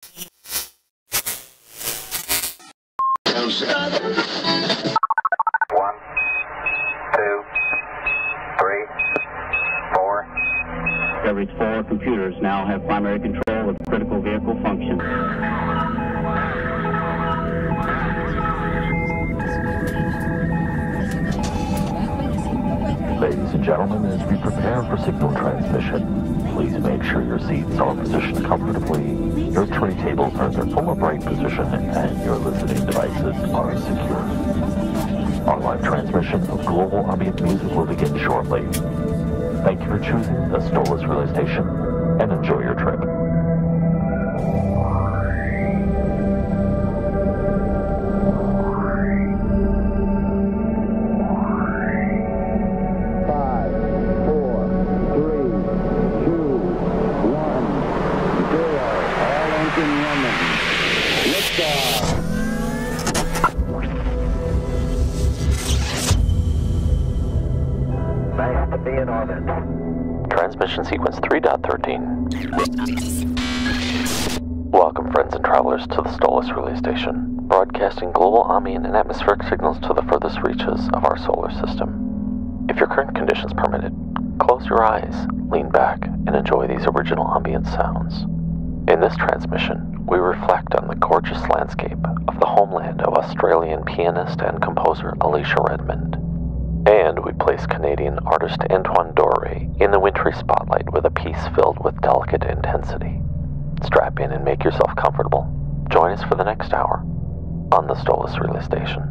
1, 2, 3, 4. Coverage 4 computers now have primary control of critical vehicle functions. Ladies and gentlemen, as we prepare for signal transmission, please make sure your seats are positioned comfortably, your tray tables are in their full upright position, and your listening devices are secure. Our live transmission of global ambient music will begin shortly. Thank you for choosing the Stolace Relay Station, and enjoy your trip. Transmission sequence 3.13. Welcome, friends and travelers, to the Stolace Relay Station, broadcasting global ambient and atmospheric signals to the furthest reaches of our solar system. If your current conditions permit it, close your eyes, lean back, and enjoy these original ambient sounds. In this transmission, we reflect on the gorgeous landscape of the homeland of Australian pianist and composer Alisha Redmond. And we place Canadian artist Antoine Doré in the wintry spotlight with a piece filled with delicate intensity. Strap in and make yourself comfortable. Join us for the next hour on the Stolace Relay Station.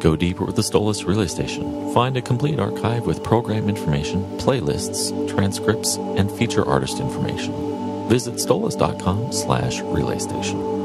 Go deeper with the Stolace Relay Station. Find a complete archive with program information, playlists, transcripts, and feature artist information. Visit stolace.com/relaystation.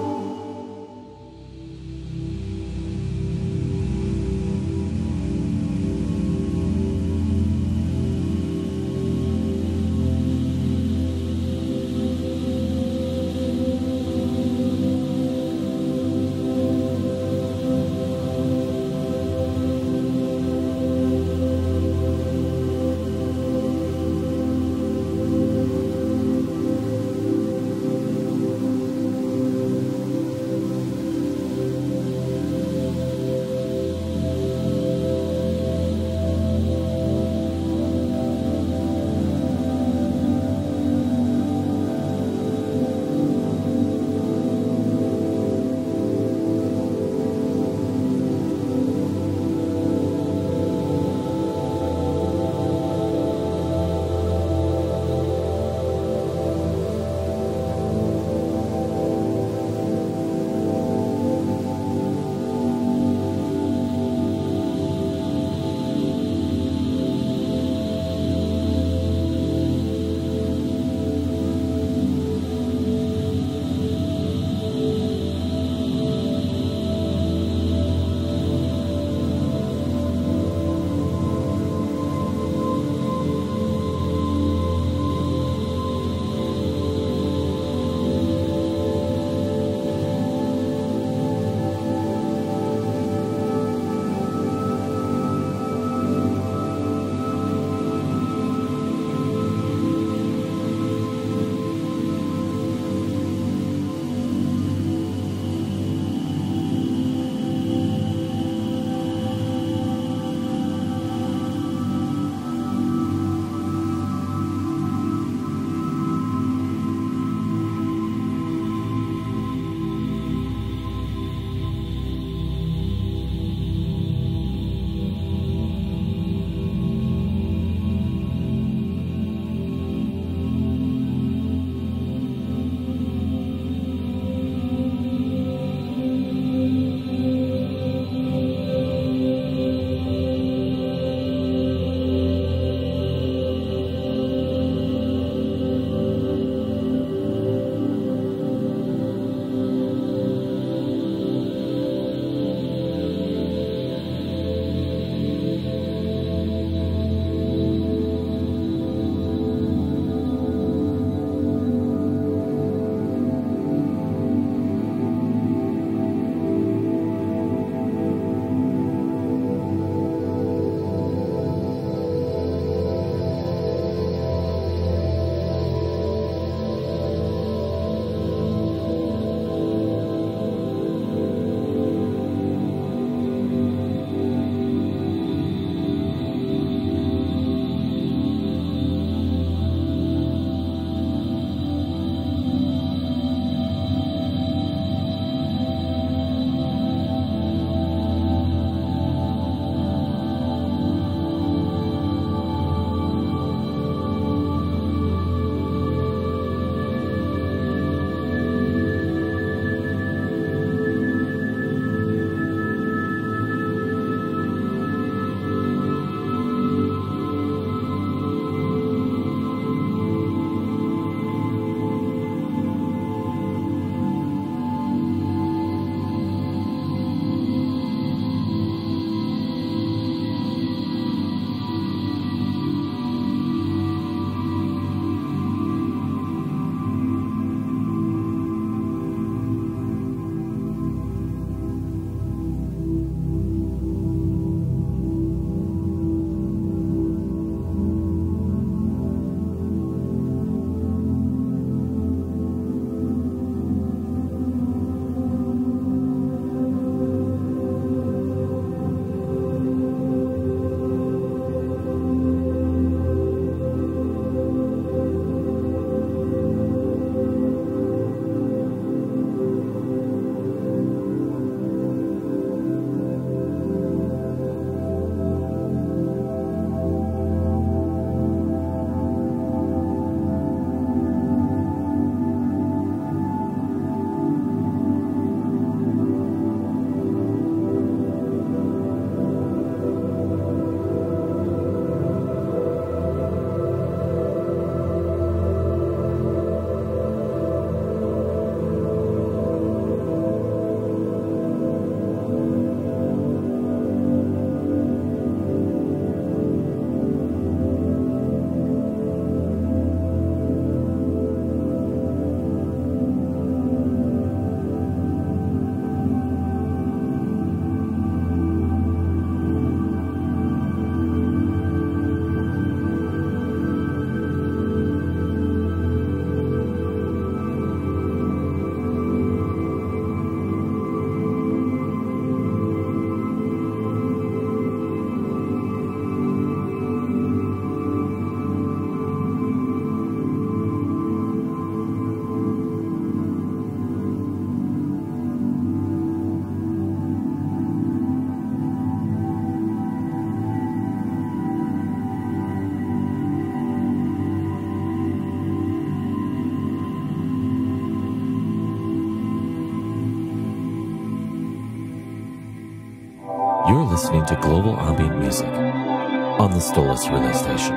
You're listening to Global Ambient Music on the Stolace Relay Station.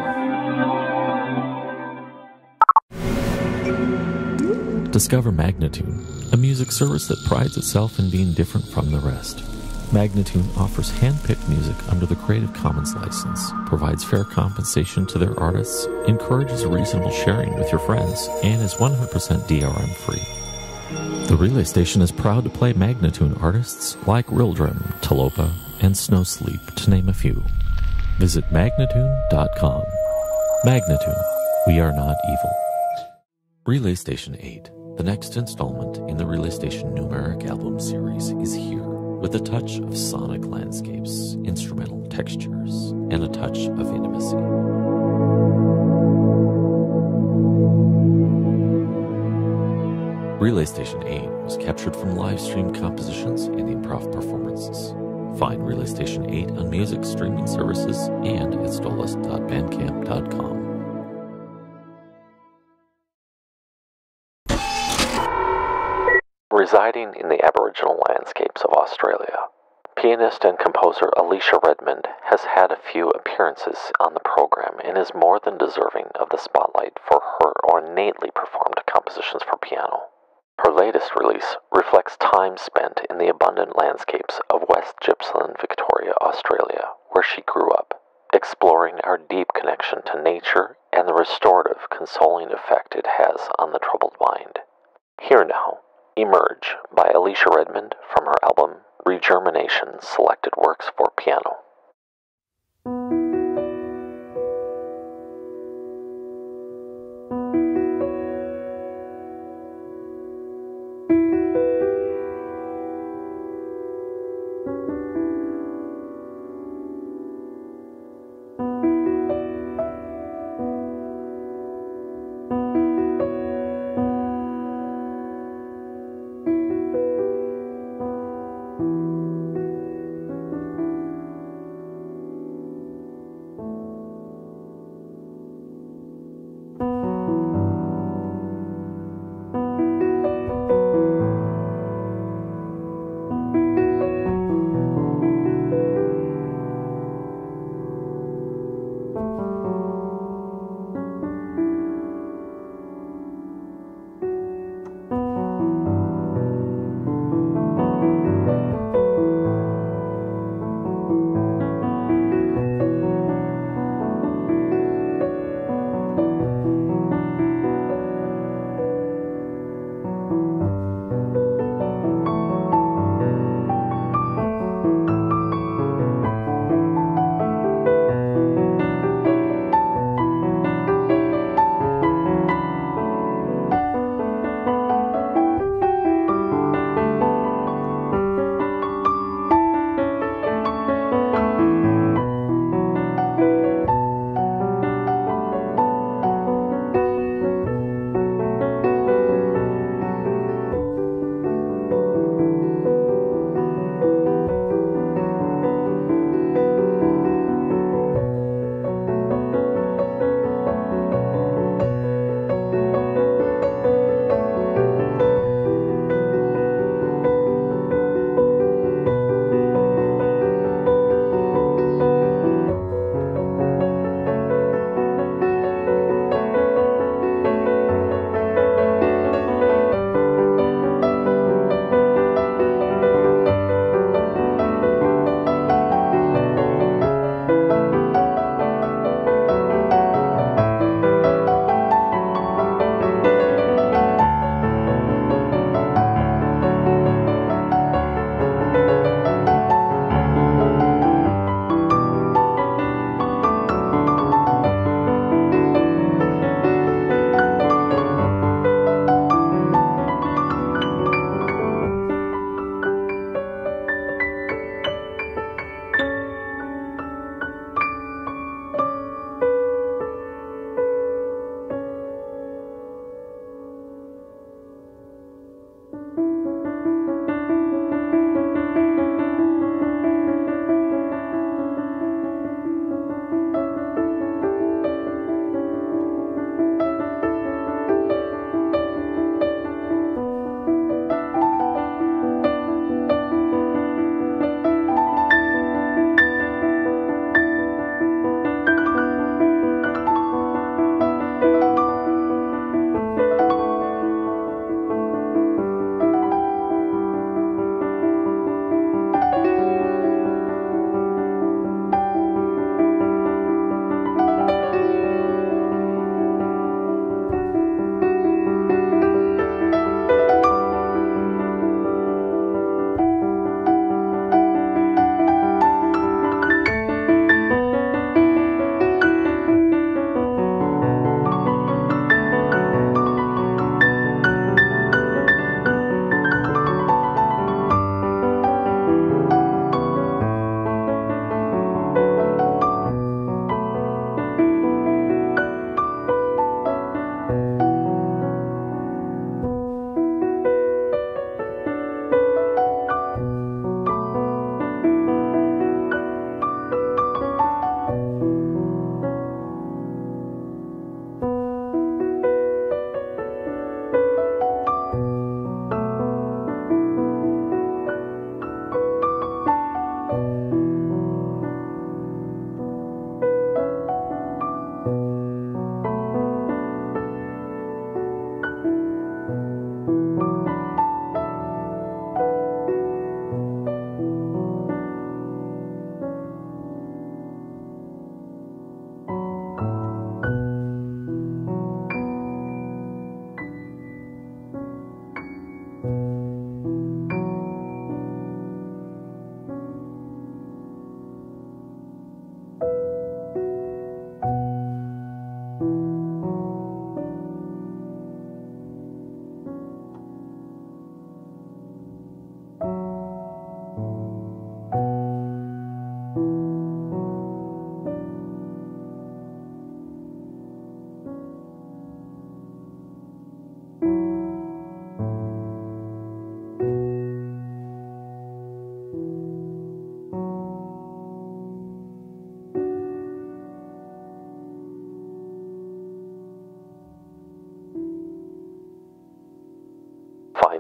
Discover Magnatune, a music service that prides itself in being different from the rest. Magnatune offers hand-picked music under the Creative Commons license, provides fair compensation to their artists, encourages reasonable sharing with your friends, and is 100% DRM-free. The Relay Station is proud to play Magnatune artists like Rildrum, Talopa, and Snowsleep, to name a few. Visit Magnatune.com. Magnatune, we are not evil. Relay Station 8, the next installment in the Relay Station numeric album series, is here. With a touch of sonic landscapes, instrumental textures, and a touch of intimacy. Relay Station 8 was captured from live stream compositions and improv performances. Find Relay Station 8 on music streaming services and at stolace.bandcamp.com. Residing in the Aboriginal landscapes of Australia, pianist and composer Alisha Redmond has had a few appearances on the program and is more than deserving of the spotlight for her ornately performed compositions for piano. Her latest release reflects time spent in the abundant landscapes of West Gippsland, Victoria, Australia, where she grew up, exploring our deep connection to nature and the restorative, consoling effect it has on the troubled mind. Here now, Emerge by Alisha Redmond from her album Regermination: Selected Works for Piano.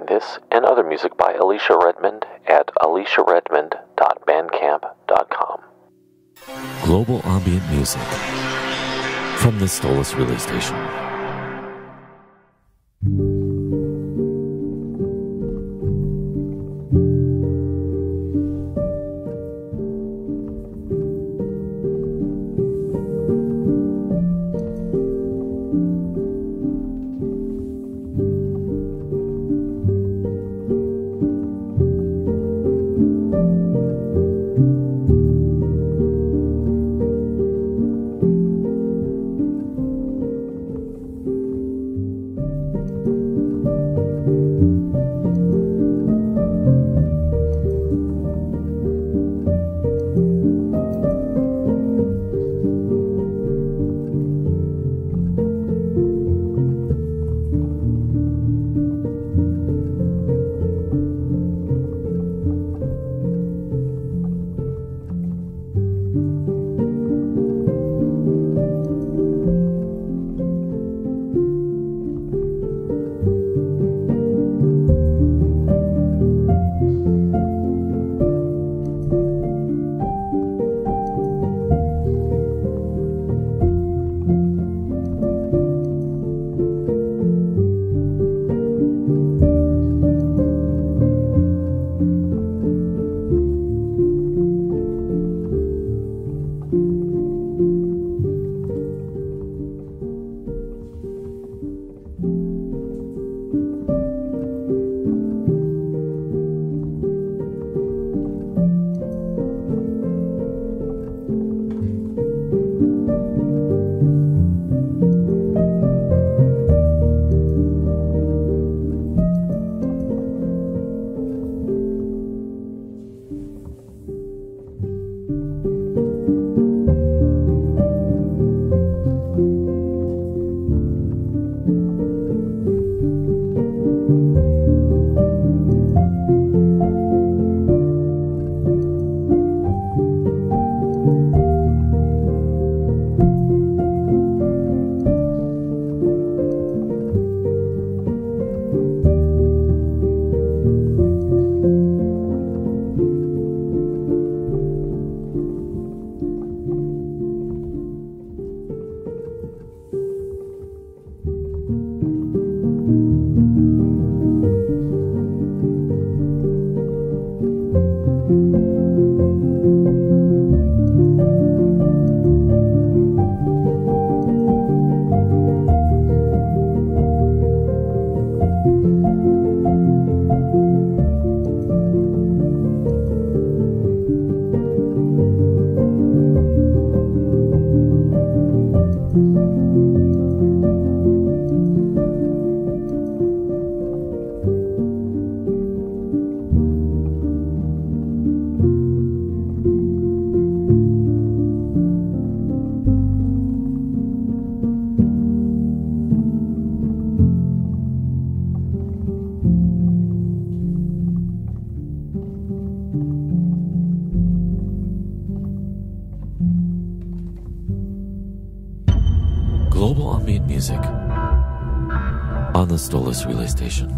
This and other music by Alisha Redmond at alisharedmond.bandcamp.com. Global ambient music from the Stolace Relay Station. Stolace Relay Station.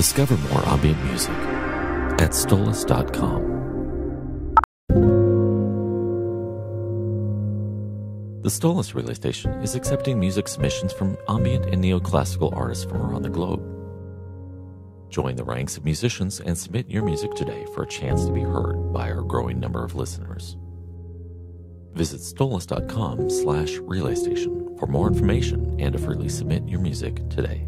Discover more ambient music at Stolace.com. The Stolace Relay Station is accepting music submissions from ambient and neoclassical artists from around the globe. Join the ranks of musicians and submit your music today for a chance to be heard by our growing number of listeners. Visit stolace.com/relaystation for more information and to freely submit your music today.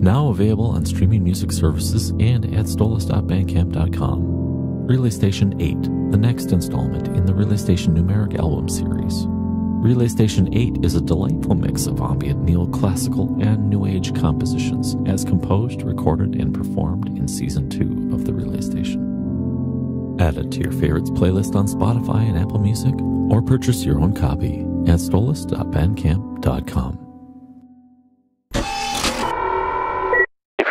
Now available on streaming music services and at stolace.bandcamp.com. Relay Station 8, the next installment in the Relay Station numeric album series. Relay Station 8 is a delightful mix of ambient neoclassical and new age compositions as composed, recorded, and performed in Season 2 of the Relay Station. Add it to your favorites playlist on Spotify and Apple Music, or purchase your own copy at stolace.bandcamp.com.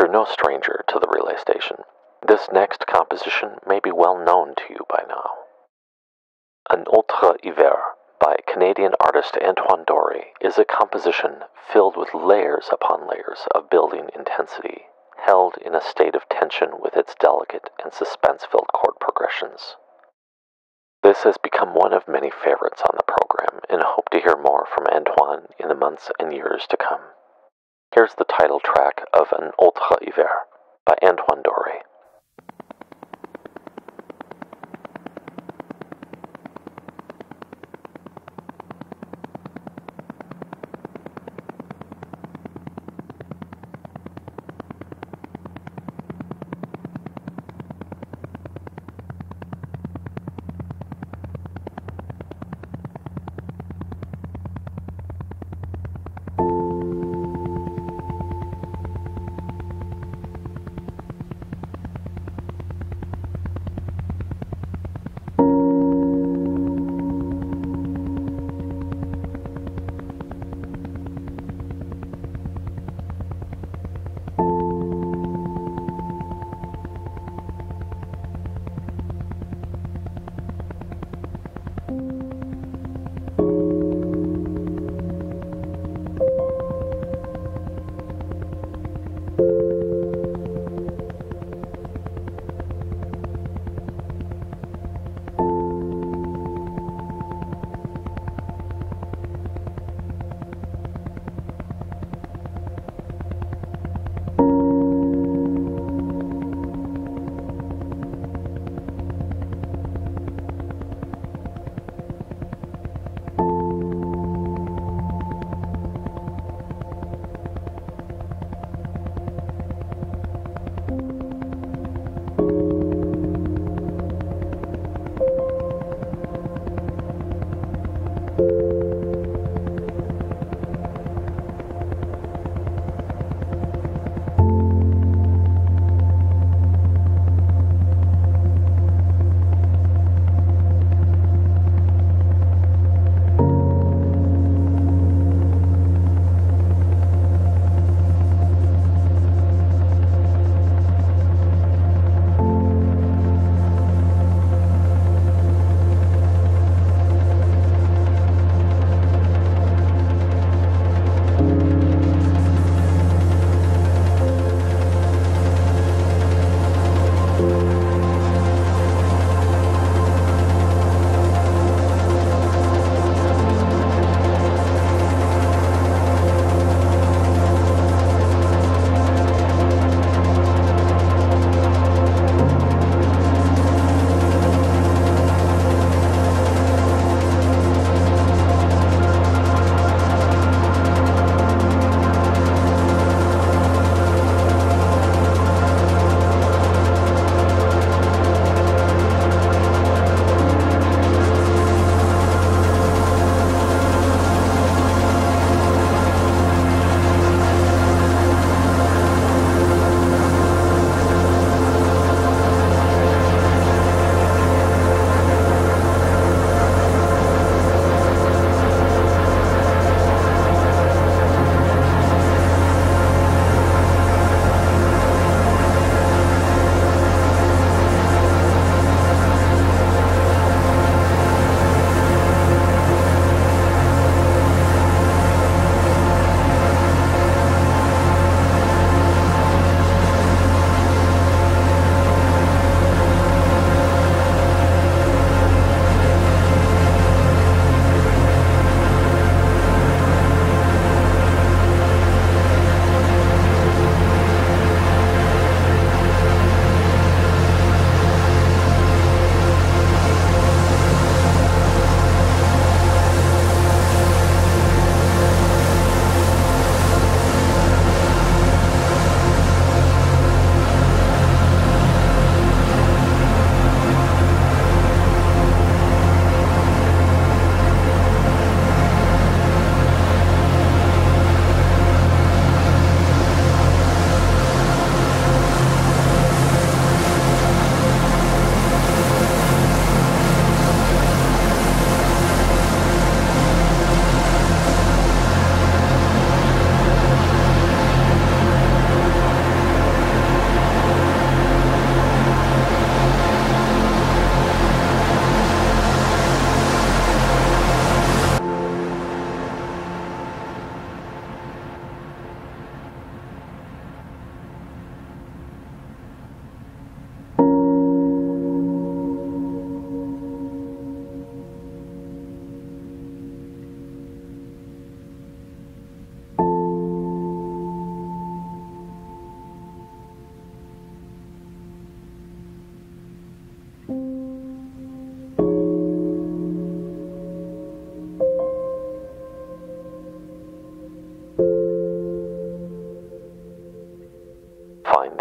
No stranger to the Relay Station, this next composition may be well known to you by now. Un Autre Hiver by Canadian artist Antoine Doré is a composition filled with layers upon layers of building intensity, held in a state of tension with its delicate and suspense-filled chord progressions. This has become one of many favorites on the program, and hope to hear more from Antoine in the months and years to come. Here's the title track of Un Autre Hiver by Antoine Doré.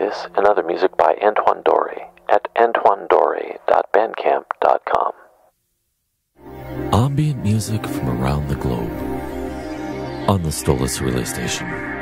This and other music by Antoine Doré at antoinedore.bandcamp.com. Ambient music from around the globe on the Stolace Relay Station.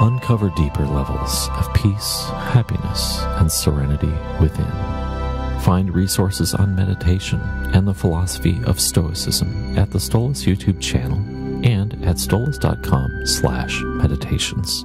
uncover deeper levels of peace, happiness, and serenity within. Find resources on meditation and the philosophy of Stoicism at the Stolace YouTube channel and at stolace.com/meditations.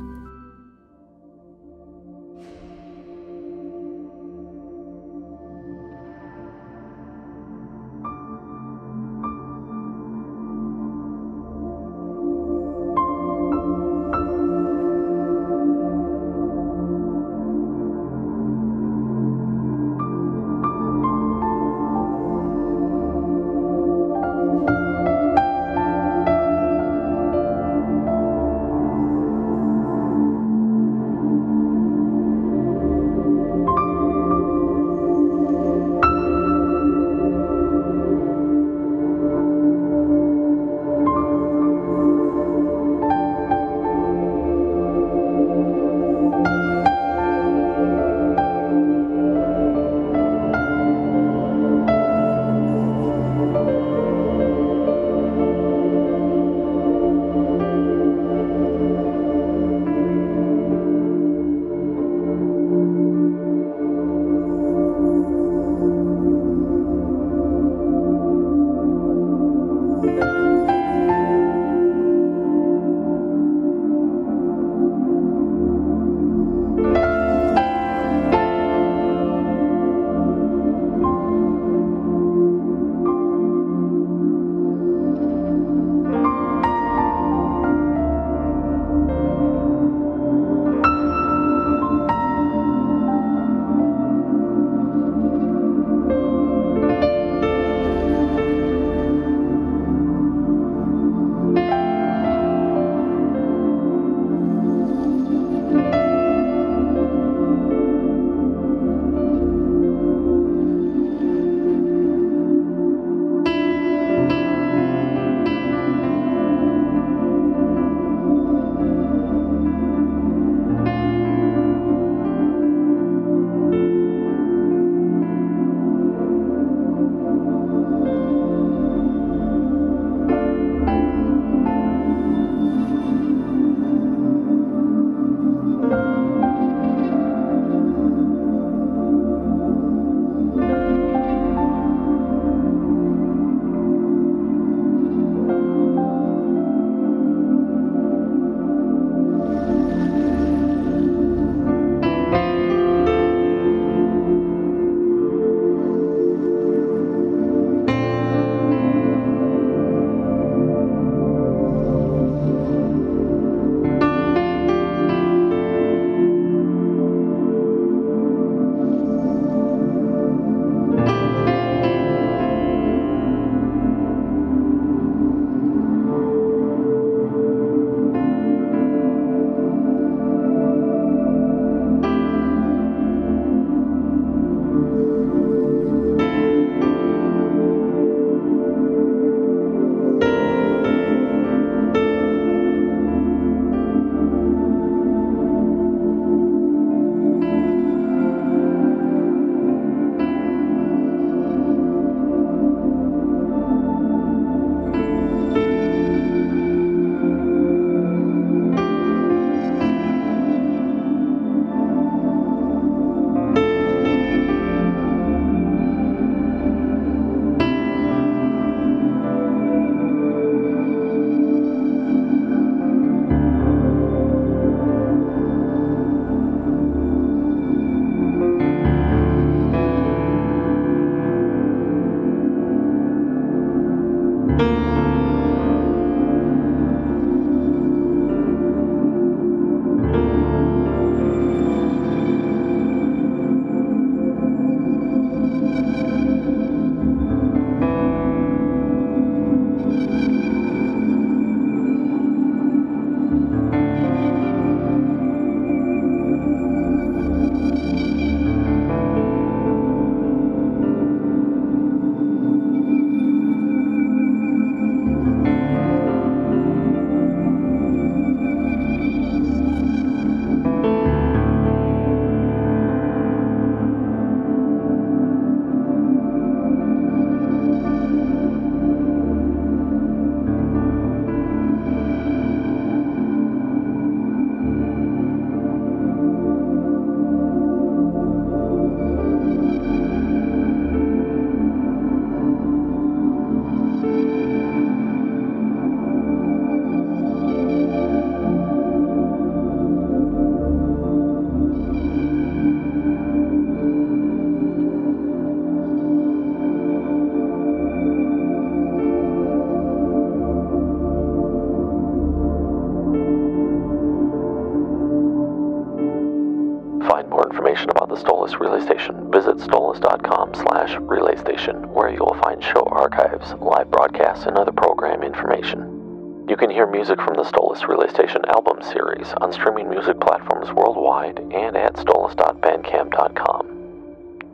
Stolace Relay Station, visit stolace.com/relaystation, where you will find show archives, live broadcasts, and other program information. You can hear music from the Stolace Relay Station album series on streaming music platforms worldwide and at stolace.bandcamp.com.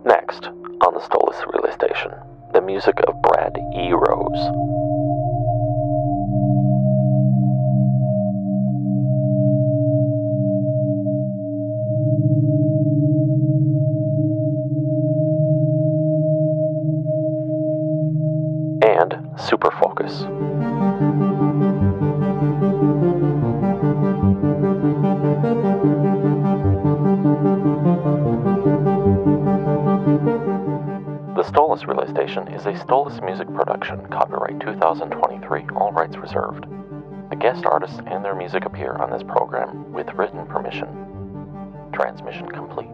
Next, on the Stolace Relay Station, the music of Brad E. Rose. Super focus. The Stolace Relay Station is a Stolace music production, copyright 2023, all rights reserved. The guest artists and their music appear on this program with written permission. Transmission complete.